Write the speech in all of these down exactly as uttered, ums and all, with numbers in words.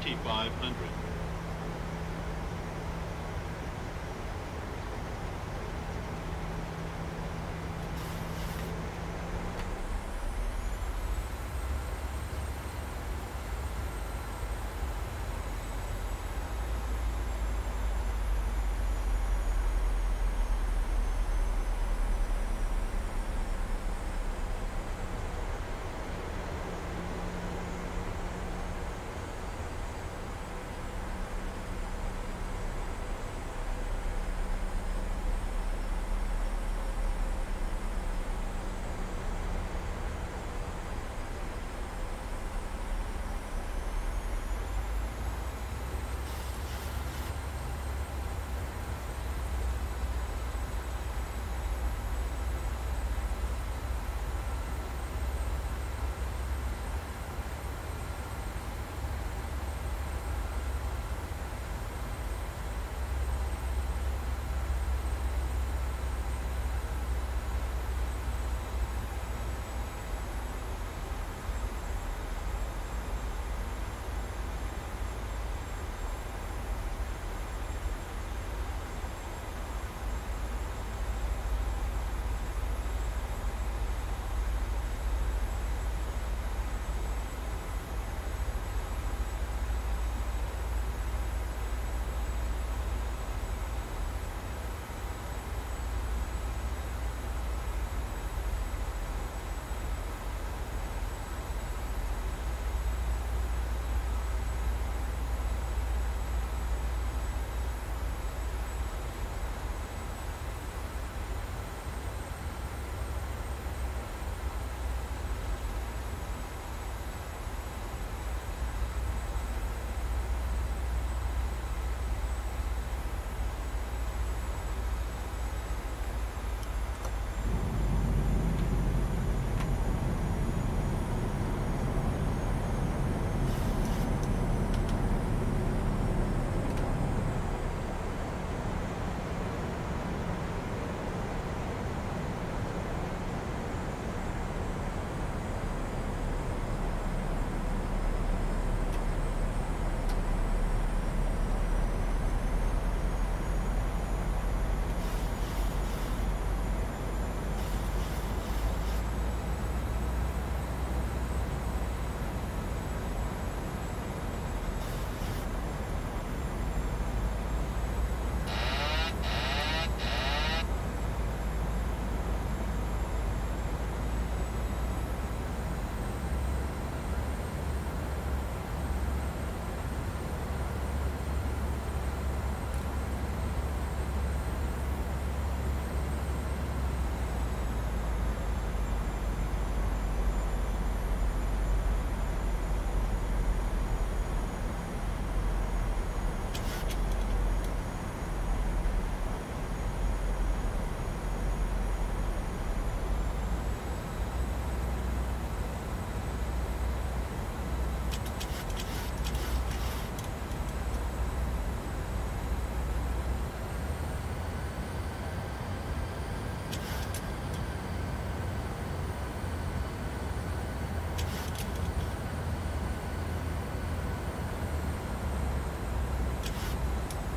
twenty-five hundred.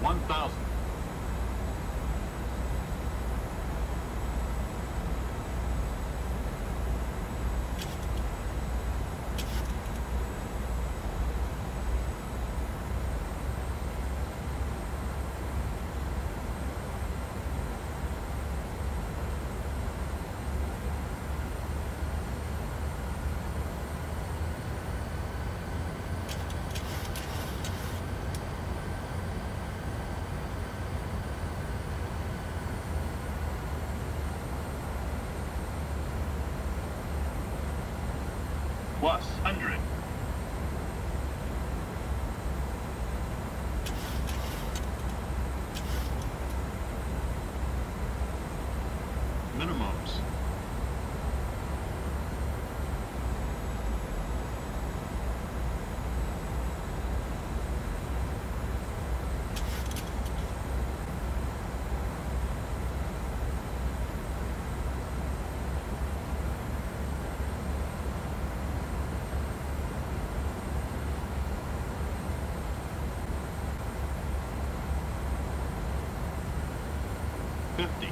one thousand. Plus one hundred. Minimums. fifty,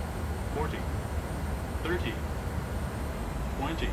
forty, thirty, twenty.